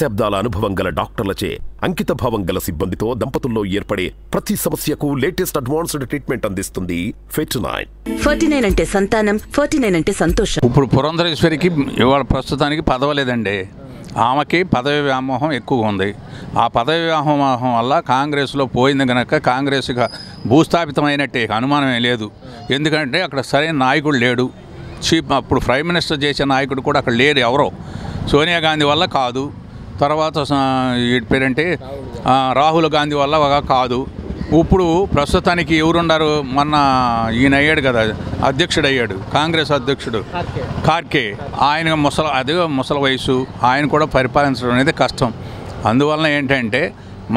దశాబ్దాల అనుభవం గల డాక్టర్లచే అంకిత భావం గల సిబ్బందితో దంపతుల్లో ఏర్పడే ప్రతి సమస్యకు లేటెస్ట్ అడ్వాన్స్డ్ ట్రీట్మెంట్ అందిస్తుంది 49 అంటే సంతానం, 49 అంటే సంతోషం. ఇప్పుడు పురంధరేశ్వరికి ఇవాళ ప్రస్తుతానికి పదవలేదండి, ఆమెకి పదవి వ్యామోహం ఎక్కువగా ఉంది. ఆ పదవి వ్యామోహం వల్ల కాంగ్రెస్లో పోయింది కనుక కాంగ్రెస్గా భూస్థాపితమైనట్టే అనుమానమే లేదు. ఎందుకంటే అక్కడ సరైన నాయకుడు లేడు, చీఫ్ అప్పుడు ప్రైమ్ మినిస్టర్ చేసే నాయకుడు కూడా అక్కడ లేరు ఎవరో, సోనియా గాంధీ వల్ల కాదు, తర్వాత పేరంటే రాహుల్ గాంధీ వల్ల కాదు. ఇప్పుడు ప్రస్తుతానికి ఎవరున్నారు, మొన్న ఈయన అయ్యాడు కదా అధ్యక్షుడు అయ్యాడు కాంగ్రెస్ అధ్యక్షుడు ఖార్కే, ఆయన అదే ముసలి వయసు, ఆయన కూడా పరిపాలించడం అనేది కష్టం. అందువలన ఏంటంటే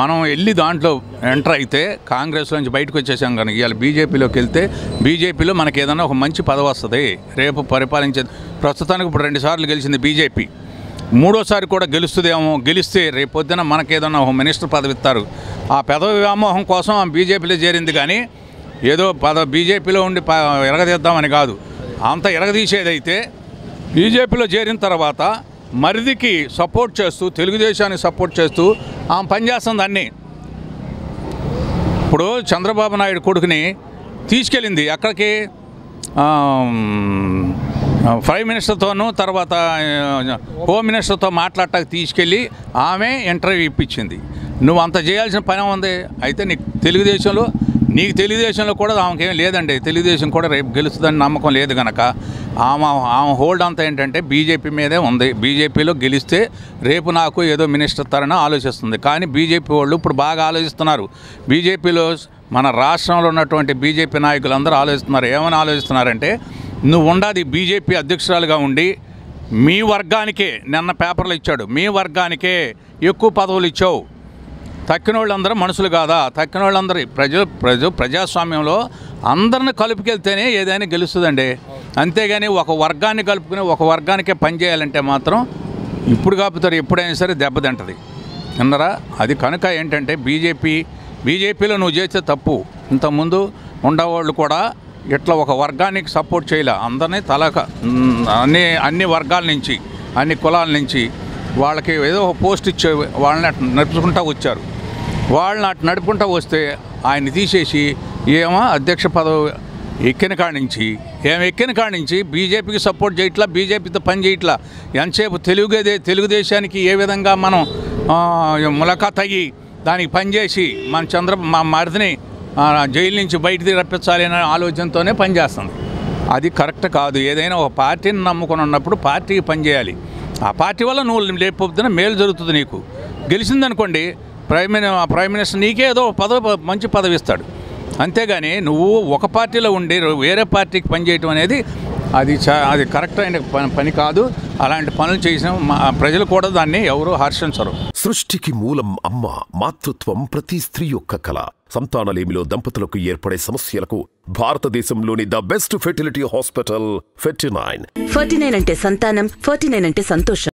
మనం వెళ్ళి దాంట్లో ఎంటర్ అయితే కాంగ్రెస్లోంచి బయటకు వచ్చేసాం, కానీ ఇవాళ బీజేపీలోకి వెళ్తే బీజేపీలో మనకు ఏదైనా ఒక మంచి పదవి వస్తుంది రేపు పరిపాలించేది. ప్రస్తుతానికి ఇప్పుడు 2 సార్లు గెలిచింది బీజేపీ, 3వ సారి కూడా గెలుస్తుందేమో, గెలిస్తే రేపొద్దున మనకేదన్నా ఒక మినిస్టర్ పదవి ఇస్తారు. ఆ పదవి వ్యామోహం కోసం బీజేపీలో చేరింది, కానీ ఏదో బీజేపీలో ఉండి ఎరగదీద్దామని కాదు. అంత ఎరగదీసేదైతే బీజేపీలో చేరిన తర్వాత మరిదికి సపోర్ట్ చేస్తూ తెలుగుదేశానికి సపోర్ట్ చేస్తూ ఆమె పనిచేస్తుంది అన్నీ. ఇప్పుడు చంద్రబాబు నాయుడు కొడుకుని తీసుకెళ్ళింది అక్కడికి ప్రైమ్ మినిస్టర్తోనూ తర్వాత హోమ్ మినిస్టర్తో మాట్లాడటానికి తీసుకెళ్ళి ఆమె ఇంటర్వ్యూ ఇప్పించింది. నువ్వు అంత చేయాల్సిన పని ఉంది, అయితే నీకు తెలుగుదేశంలో కూడా ఆమెకేం లేదండి, తెలుగుదేశం కూడా రేపు గెలుస్తుందని నమ్మకం లేదు కనుక ఆమె హోల్డ్ అంతా ఏంటంటే బీజేపీ మీదే ఉంది. బీజేపీలో గెలిస్తే రేపు నాకు ఏదో మినిస్టర్ తరణ ఆలోచిస్తుంది, కానీ బీజేపీ వాళ్ళు ఇప్పుడు బాగా ఆలోచిస్తున్నారు. బీజేపీలో మన రాష్ట్రంలో ఉన్నటువంటి బీజేపీ నాయకులందరూ ఆలోచిస్తున్నారు, ఏమని ఆలోచిస్తున్నారంటే నువ్వు ఉండాది బీజేపీ అధ్యక్షురాలుగా ఉండి మీ వర్గానికే, నిన్న పేపర్లు ఇచ్చాడు, మీ వర్గానికే ఎక్కువ పదవులు ఇచ్చావు, తక్కిన వాళ్ళందరూ మనుషులు కాదా, తక్కిన వాళ్ళందరూ ప్రజాస్వామ్యంలో అందరిని కలుపుకెళ్తేనే ఏదైనా గెలుస్తుందండి. అంతేగాని ఒక వర్గాన్ని కలుపుకుని ఒక వర్గానికే పనిచేయాలంటే మాత్రం ఇప్పుడు కాపుతారు, ఎప్పుడైనా సరే దెబ్బతింటుంది అన్నారా. అది కనుక ఏంటంటే బీజేపీలో నువ్వు చేస్తే తప్పు. ఇంతకుముందు ఉండేవాళ్ళు కూడా ఇట్లా ఒక వర్గానికి సపోర్ట్ చేయలే, అందరినీ అన్ని వర్గాల నుంచి అన్ని కులాల నుంచి వాళ్ళకి ఏదో ఒక పోస్ట్ ఇచ్చే వాళ్ళని అటు నడుపుకుంటూ వచ్చారు. వాళ్ళని అటు నడుపుకుంటూ వస్తే ఆయన తీసేసి ఏమో అధ్యక్ష పదవి ఎక్కిన కాడి నుంచి బీజేపీకి సపోర్ట్ చేయట్లా, బీజేపీతో పని చేయట్లా. ఎంతసేపు తెలుగుదేశానికి ఏ విధంగా మనం ములాఖాత్ అయ్యి దానికి పనిచేసి మన మా మరిదిని జైలు నుంచి బయటికి రప్పించాలి అనే ఆలోచనతోనే పనిచేస్తుంది. అది కరెక్ట్ కాదు. ఏదైనా ఒక పార్టీని నమ్ముకుని ఉన్నప్పుడు పార్టీకి పనిచేయాలి, ఆ పార్టీ వల్ల నువ్వు లేకపోతే మేలు జరుగుతుంది. నీకు గెలిచిందనుకోండి ప్రైమ్ మినిస్టర్ నీకే ఏదో మంచి పదవి ఇస్తాడు, అంతేగాని నువ్వు ఒక పార్టీలో ఉండి వేరే పార్టీకి పనిచేయటం అనేది అది కరెక్ట్ అయిన పని కాదు. అలాంటి పనులు చేసిన ప్రజలు కూడా దాన్ని ఎవరు హర్షించరు. సృష్టికి మూలం అమ్మ, మాతృత్వం ప్రతి స్త్రీ యొక్క కళ. సంతానలేమిలో దంపతులకు ఏర్పడే సమస్యలకు భారతదేశంలోని ద బెస్ట్ ఫెర్టిలిటీ హాస్పిటల్ 49. 49 అంటే సంతానం, 49 అంటే సంతోషం.